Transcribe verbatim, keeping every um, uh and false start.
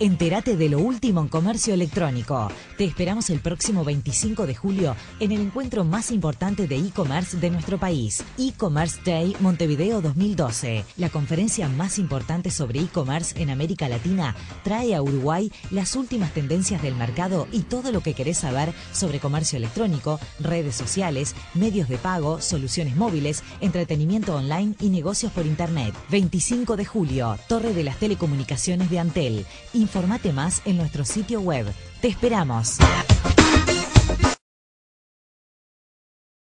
Entérate de lo último en comercio electrónico. Te esperamos el próximo veinticinco de julio en el encuentro más importante de e-commerce de nuestro país, E-Commerce Day Montevideo dos mil doce. La conferencia más importante sobre e-commerce en América Latina trae a Uruguay las últimas tendencias del mercado y todo lo que querés saber sobre comercio electrónico, redes sociales, medios de pago, soluciones móviles, entretenimiento online y negocios por internet. veinticinco de julio, Torre de las Telecomunicaciones de Antel. Informate más en nuestro sitio web. ¡Te esperamos!